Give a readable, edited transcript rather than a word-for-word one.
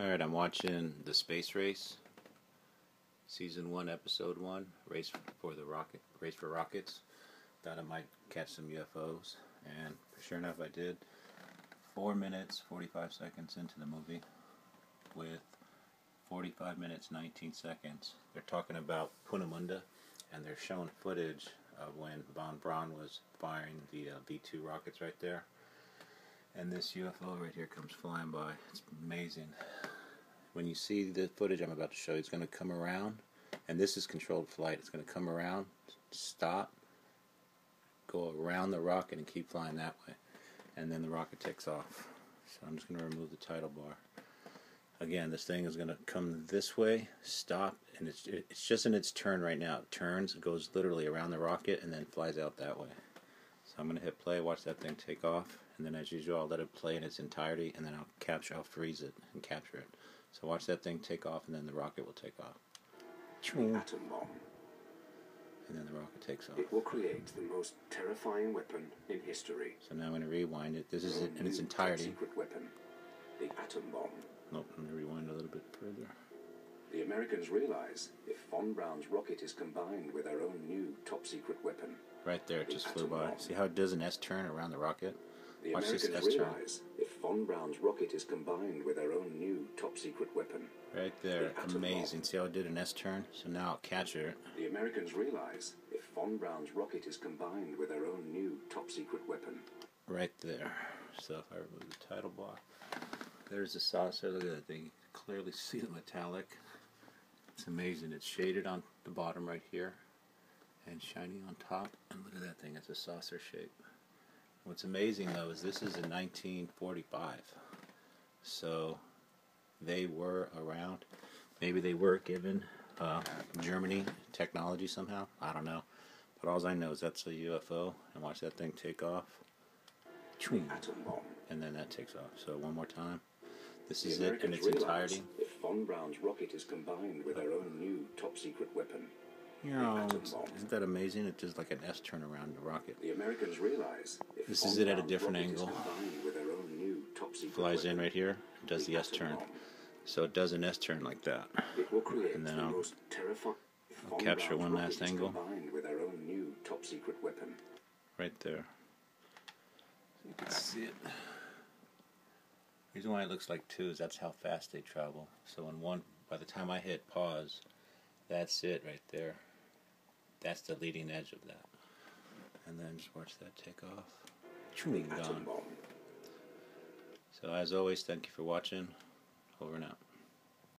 Alright, I'm watching The Space Race, Season 1, Episode 1, Race for Rockets. Thought I might catch some UFOs, and sure enough I did. 4 minutes, 45 seconds into the movie, with 45 minutes, 19 seconds. They're talking about Peenemünde, and they're showing footage of when von Braun was firing the V2 rockets right there. And this UFO right here comes flying by. It's amazing. When you see the footage I'm about to show you, it's going to come around. And this is controlled flight. It's going to come around, stop, go around the rocket and keep flying that way. And then the rocket takes off. So I'm just going to remove the title bar. Again, this thing is going to come this way, stop, and it's just in its turn right now. It turns, it goes literally around the rocket, and then flies out that way. So I'm going to hit play, watch that thing take off, and then as usual I'll let it play in its entirety, and then I'll freeze it and capture it. So watch that thing take off, and then the rocket will take off. Atom bomb. And then the rocket takes off. It will create the most terrifying weapon in history. So now I'm going to rewind it. This is it in its entirety. Secret weapon, the atom bomb. Nope, I'm going to rewind a little bit further. The Americans realize if von Braun's rocket is combined with their own new top-secret weapon. Right there, it just flew by. See how it does an S-turn around the rocket? Watch this S-turn. If von Braun's rocket is combined with their own new top-secret weapon. Right there, amazing. See how it did an S-turn? So now I'll capture it. The Americans realize if von Braun's rocket is combined with their own new top-secret weapon. Right there. So if I remove the title block, there's the saucer. Look at that thing. You can clearly see the metallic. It's amazing. It's shaded on the bottom right here and shiny on top. And look at that thing. It's a saucer shape. What's amazing though is this is in 1945. So they were around. Maybe they were given Germany technology somehow. I don't know. But all I know is that's a UFO. And watch that thing take off. And then that takes off. So one more time. This is it in its entirety. Von Braun's rocket is combined with their own new top-secret weapon. Isn't that amazing? It's just like an S turn around the rocket. The Americans realize if this is it at a different angle. With their own new flies weapon. In right here and does the S turn. So it does an S turn like that. It will create and then I'll capture one last angle. With their own new top-secret weapon. Right there. So you can see it. The reason why it looks like two is that's how fast they travel. So in one, by the time I hit pause, that's it right there. That's the leading edge of that. And then just watch that take off. Chewing gone. So as always, thank you for watching.